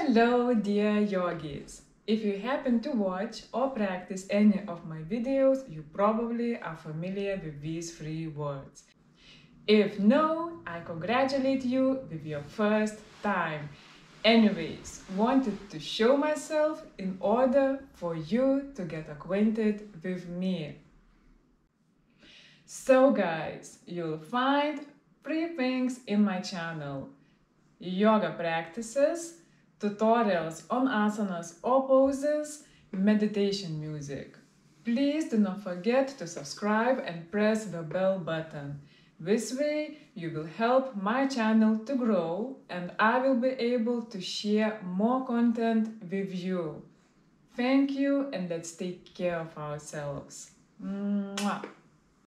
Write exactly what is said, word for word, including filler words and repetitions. Hello dear yogis! If you happen to watch or practice any of my videos, you probably are familiar with these three words. If no, I congratulate you with your first time. Anyways, wanted to show myself in order for you to get acquainted with me. So guys, you'll find three things in my channel. Yoga practices, tutorials on asanas or poses, meditation music. Please do not forget to subscribe and press the bell button. This way you will help my channel to grow and I will be able to share more content with you. Thank you and let's take care of ourselves. Mwah.